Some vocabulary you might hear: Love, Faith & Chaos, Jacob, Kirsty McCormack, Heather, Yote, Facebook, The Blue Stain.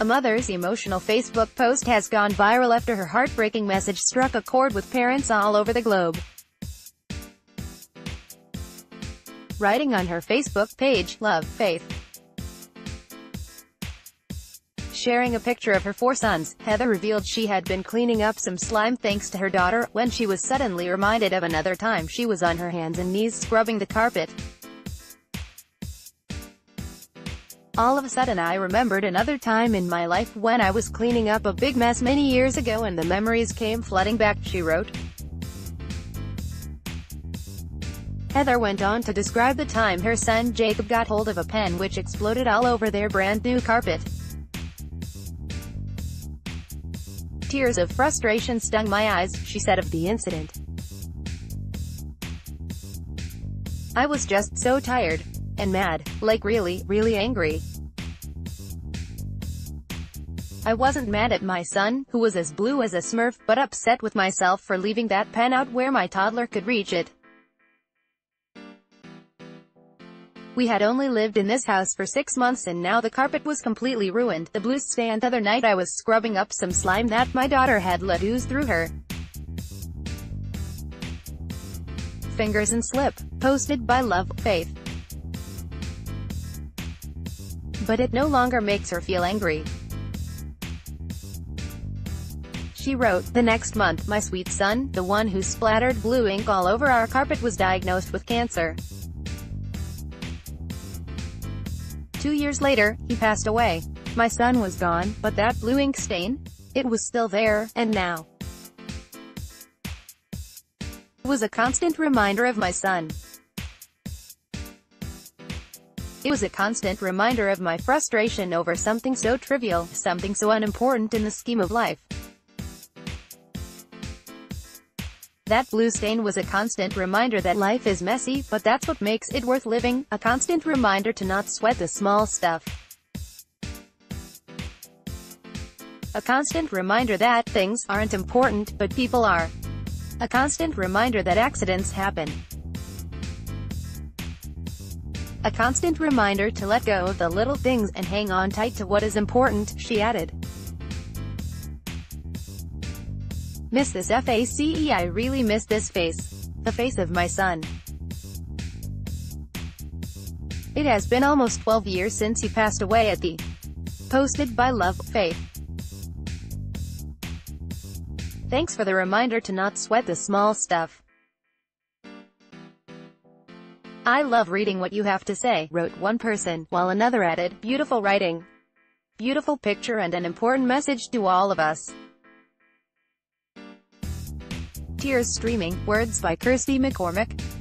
A mother's emotional Facebook post has gone viral after her heartbreaking message struck a chord with parents all over the globe. Writing on her Facebook page, Love, Faith, sharing a picture of her four sons, Heather revealed she had been cleaning up some slime thanks to her daughter, when she was suddenly reminded of another time she was on her hands and knees scrubbing the carpet. "All of a sudden I remembered another time in my life when I was cleaning up a big mess many years ago and the memories came flooding back," she wrote. Heather went on to describe the time her son Jacob got hold of a pen which exploded all over their brand new carpet. "Tears of frustration stung my eyes," she said of the incident. "I was just so tired. And mad, like really, really angry. I wasn't mad at my son, who was as blue as a smurf, but upset with myself for leaving that pen out where my toddler could reach it. We had only lived in this house for 6 months and now the carpet was completely ruined. The blues stand the other night I was scrubbing up some slime that my daughter had let ooze through her fingers and slip," posted by Love, Faith. But it no longer makes her feel angry. She wrote, "The next month, my sweet son, the one who splattered blue ink all over our carpet, was diagnosed with cancer. 2 years later, he passed away. My son was gone, but that blue ink stain? It was still there, and now it was a constant reminder of my son. It was a constant reminder of my frustration over something so trivial, something so unimportant in the scheme of life. That blue stain was a constant reminder that life is messy, but that's what makes it worth living, a constant reminder to not sweat the small stuff. A constant reminder that things aren't important, but people are. A constant reminder that accidents happen. A constant reminder to let go of the little things and hang on tight to what is important," she added. "Miss this face, I really miss this face. The face of my son. It has been almost 12 years since he passed away," at the posted by Love, Faith. "Thanks for the reminder to not sweat the small stuff. I love reading what you have to say," wrote one person, while another added, "Beautiful writing. Beautiful picture and an important message to all of us." Tears Streaming, words by Kirsty McCormack.